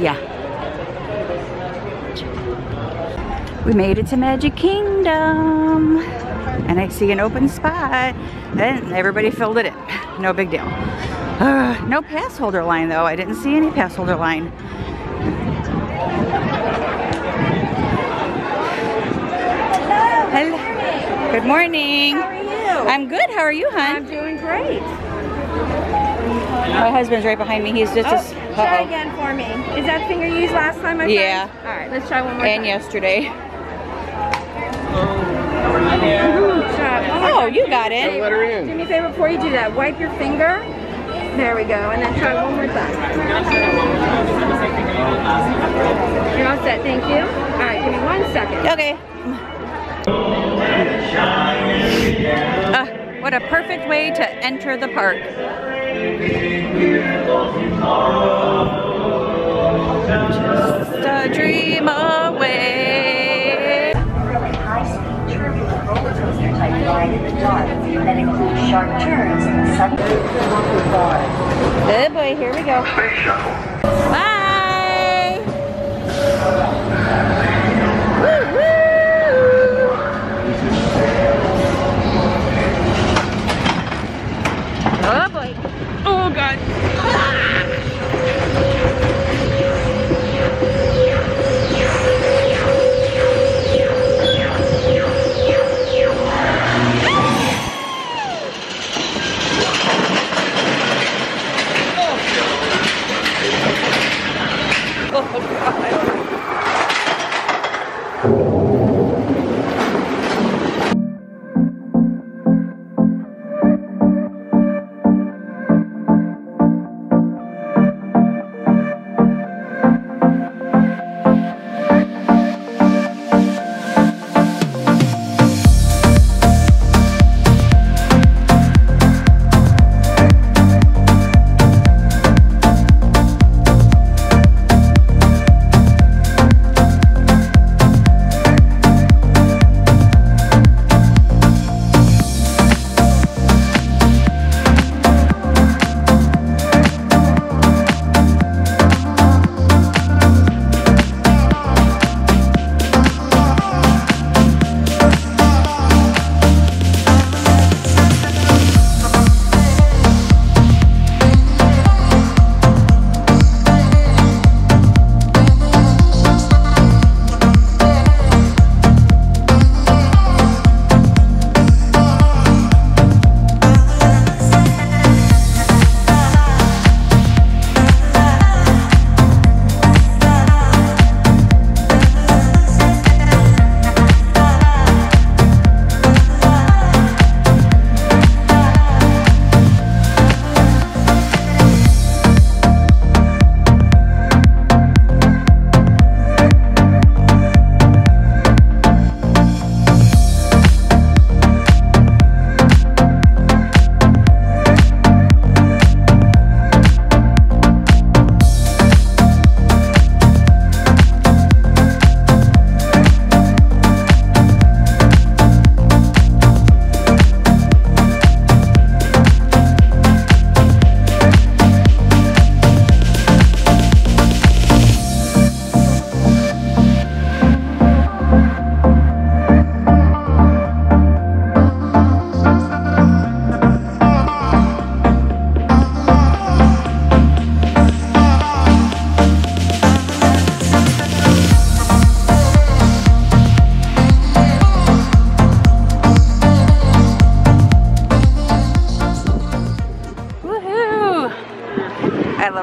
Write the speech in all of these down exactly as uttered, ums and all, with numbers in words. Yeah. We made it to Magic Kingdom. And I see an open spot. Then everybody filled it in. No big deal. Uh, no pass holder line though. I didn't see any pass holder line. Hello. Hello. Good morning. How are you? I'm good. How are you, hon? I'm doing great. My husband's right behind me. He's just oh, as, uh-oh. Try again for me. Is that thing you used last time? My yeah. Friend? All right. Let's try one more and time. And yesterday. Oh, oh, you got it. Let her in. Do me a favor before you do that. Wipe your finger. There we go. And then try one more time. You're all set. Thank you. All right. Give me one second. Okay. Uh, what a perfect way to enter the park. Just a dream away. A really high-speed turbulent roller coaster type ride in the dark that includes sharp turns and sudden. Good boy, here we go. Bye. Woo woo. Oh boy. Oh god. Oh, oh god.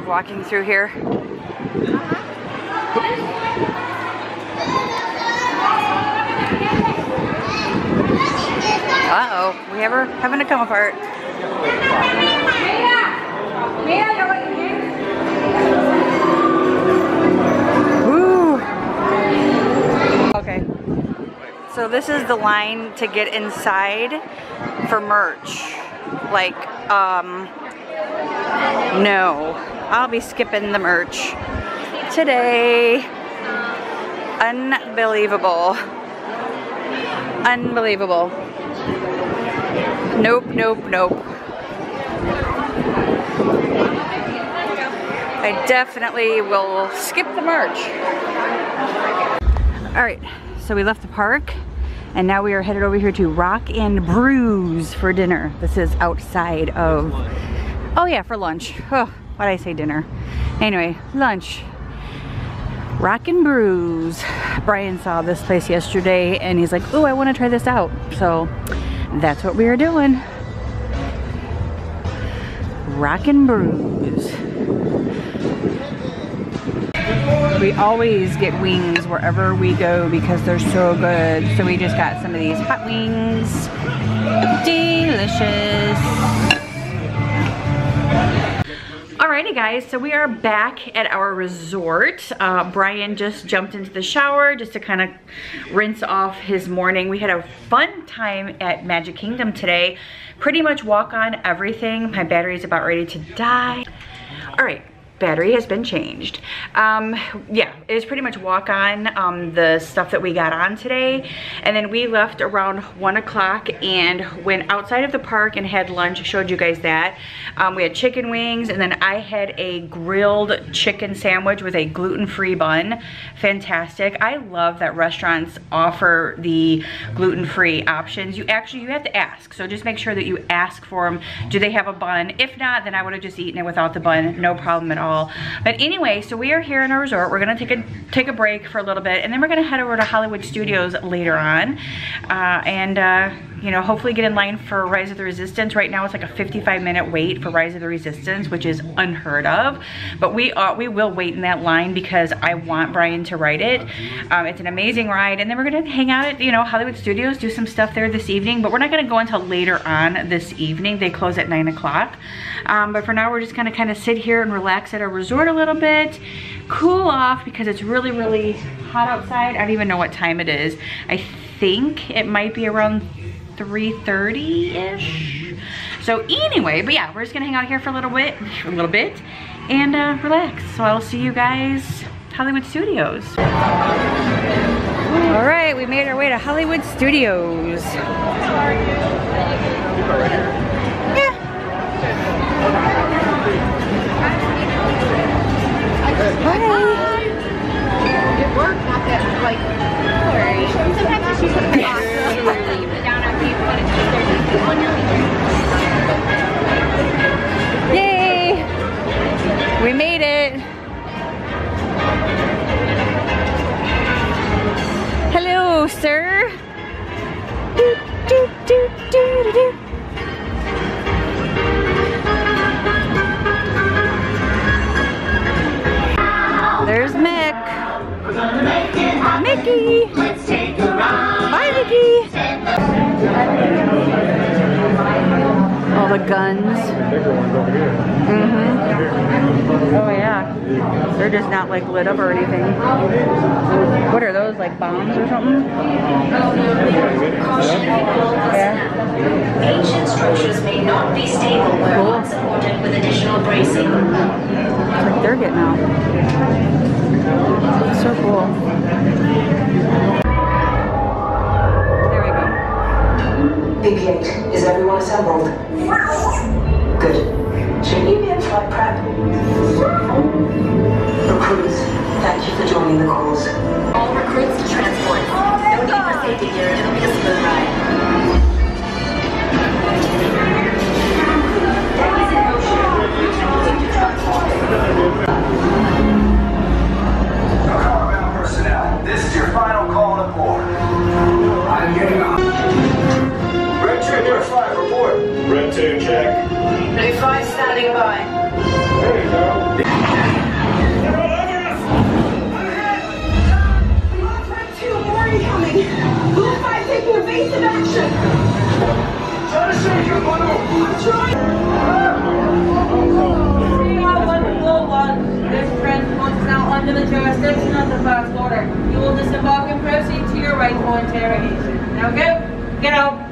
Walking through here. Uh-oh, we ever having a come apart. Ooh. Okay. So this is the line to get inside for merch. Like, um, no. I'll be skipping the merch today. Unbelievable. Unbelievable. Nope, nope, nope. I I definitely will skip the merch. All right, so we left the park and now we are headed over here to Rock and Brews for dinner. This is outside of, oh yeah, for lunch. Oh, why'd I say dinner? Anyway, lunch. Rock and Brews. Brian saw this place yesterday and he's like, oh, I want to try this out. So that's what we are doing. Rock and Brews. We always get wings wherever we go because they're so good. So we just got some of these hot wings. Delicious. Alrighty guys, so we are back at our resort. Uh, Brian just jumped into the shower just to kind of rinse off his morning. We had a fun time at Magic Kingdom today. Pretty much walk on everything. My battery is about ready to die. All right, battery has been changed. Um, yeah, it was pretty much walk on um, the stuff that we got on today. And then we left around one o'clock and went outside of the park and had lunch. I showed you guys that. Um, we had chicken wings and then I had a grilled chicken sandwich with a gluten-free bun. Fantastic. I love that restaurants offer the gluten-free options. You actually, you have to ask. So just make sure that you ask for them. Do they have a bun? If not, then I would have just eaten it without the bun. No problem at all. But anyway, so we are here in our resort. We're gonna take a take a break for a little bit, and then we're gonna head over to Hollywood Studios later on, uh, and uh, you know, hopefully get in line for Rise of the Resistance. Right now, it's like a fifty-five minute wait for Rise of the Resistance, which is unheard of. But we uh, we will wait in that line because I want Brian to ride it. Um, it's an amazing ride, and then we're gonna hang out at you know Hollywood Studios, do some stuff there this evening. But we're not gonna go until later on this evening. They close at nine o'clock. Um, but for now, we're just gonna kind of sit here and relax at our resort a little bit, cool off because it's really, really hot outside. I don't even know what time it is. I think it might be around three thirty-ish. So anyway, but yeah, we're just gonna hang out here for a little bit, a little bit, and uh, relax. So I'll see you guys at Hollywood Studios. All right, we made our way to Hollywood Studios. Hi. Hi. It worked, not that like blurry. Sometimes it's just like you leave it down after you put it on your. Yay! We made it. Hello, sir. Do, do, do, do, do. There's Mick. We're gonna make it happen. Mickey. Let's take a ride. Bye, Mickey. All the guns. Mm-hmm. Oh yeah. They're just not like lit up or anything. What are those, like bombs or something? Yeah. Ancient structures may not be stable where unsupported with additional bracing. It's like they're getting out. It's so cool. There we go. B B eight, is everyone assembled? Good. Should we be in flight prep? Recruits, thank you for joining the calls. All recruits to transport. No need for safety gear. It'll be a smooth ride. Cargo personnel, this is your final call to board. I'm getting on. Red two, near five, report. Red two, check. Blue five, standing by. There you go. Red two, more incoming. Blue five, taking evasive action. Try to shake your bundle. I'm trying. This transport is now under the jurisdiction of the first order. You will disembark and proceed to your right for interrogation. Now go, get out.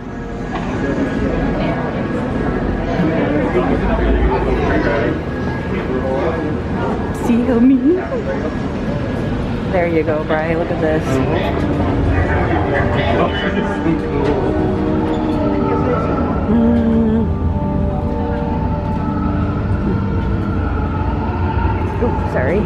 See me? There you go, Brian. Look at this. Ooh. sorry.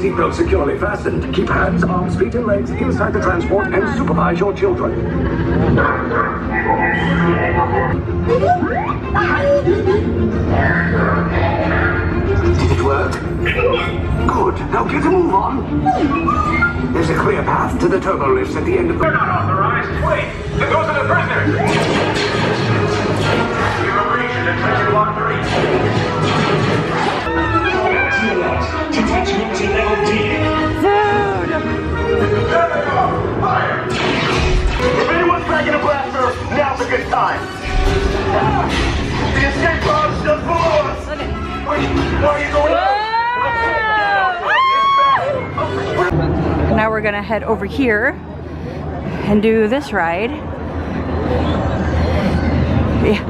Seatbelt securely fastened. Keep hands, arms, feet, and legs inside the transport and supervise your children. Did it work? Good. Now get a move on. There's a clear path to the turbo lifts at the end of the... You're not authorized. Wait. There goes the prisoner. You've agreed to detention lock three. Detachment to level D. Food! Fire! If anyone's back in a blaster, now's a good time. The escape pod is just below us. Okay. Why are you going out? Now we're gonna head over here and do this ride. Yeah.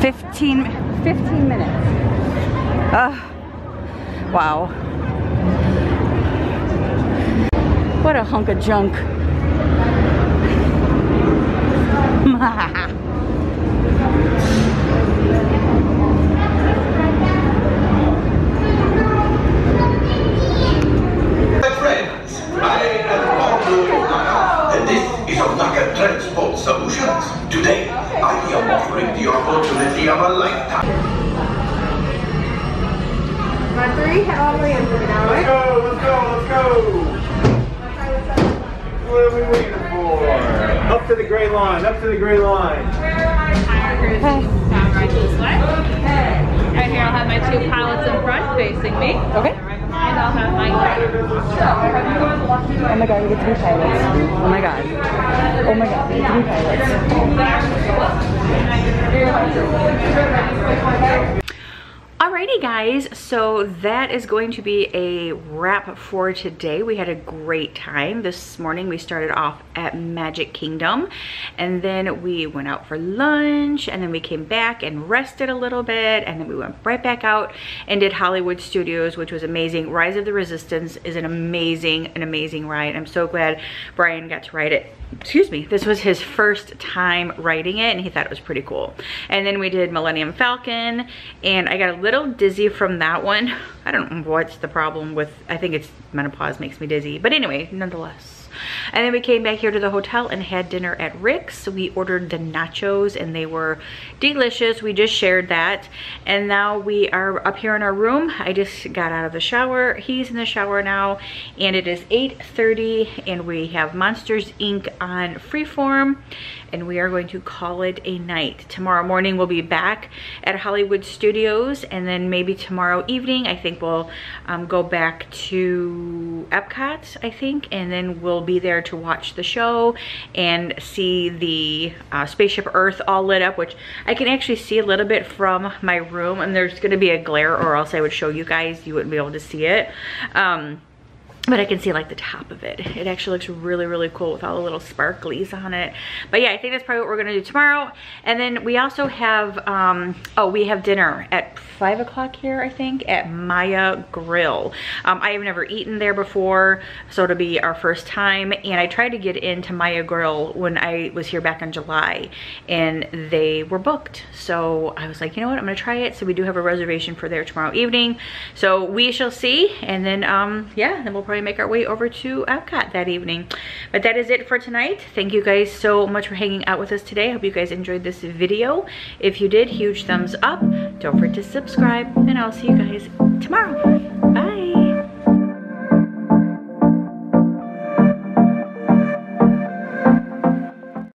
Fifteen. fifteen minutes. Uh, wow. What a hunk of junk. My friends, I am Otto Meyer, and this is a Rock and Transport Solutions. Today, I am offering the opportunity of a lifetime. My three how long we in for an hour? Let's go, let's go, let's go. What are we waiting for? Up to the gray line, up to the gray line. Where are my tire cruisers? Down right this way. Okay. Right here I'll have my two pilots in front facing me. Okay. And I'll have my guy. Oh my god, we get three pilots. Oh my god. Oh my god, we get three pilots. Alrighty guys, so that is going to be a wrap for today. We had a great time. This morning we started off at Magic Kingdom and then we went out for lunch and then we came back and rested a little bit and then we went right back out and did Hollywood Studios, which was amazing. Rise of the Resistance is an amazing, an amazing ride. I'm so glad Brian got to ride it. Excuse me, this was his first time riding it and he thought it was pretty cool. And then we did Millennium Falcon and I got a little dizzy from that one. I don't know what's the problem with, I think it's menopause makes me dizzy, but anyway, nonetheless. And then we came back here to the hotel and had dinner at Rix. We ordered the nachos and they were delicious. We just shared that. And now we are up here in our room. I just got out of the shower. He's in the shower now. And it is eight thirty and we have Monsters, Incorporated on Freeform. And we are going to call it a night. Tomorrow morning we'll be back at Hollywood Studios. And then maybe tomorrow evening I think we'll um, go back to Epcot, I think. And then we'll be there to watch the show and see the uh, Spaceship Earth all lit up, which I can actually see a little bit from my room, and there's gonna be a glare or else I would show you guys, you wouldn't be able to see it. Um, but I can see like the top of it. It actually looks really, really cool with all the little sparklies on it. But yeah, I think that's probably what we're gonna do tomorrow. And then we also have, um, oh, we have dinner at five o'clock here, I think, at Maya Grill. Um, I have never eaten there before, so it'll be our first time. And I tried to get into Maya Grill when I was here back in July and they were booked. So I was like, you know what, I'm gonna try it. So we do have a reservation for there tomorrow evening. So we shall see. And then, um, yeah, then we'll probably make our way over to Epcot that evening. But that is it for tonight. Thank you guys so much for hanging out with us today. I hope you guys enjoyed this video. If you did, huge thumbs up. Don't forget to subscribe and I'll see you guys tomorrow.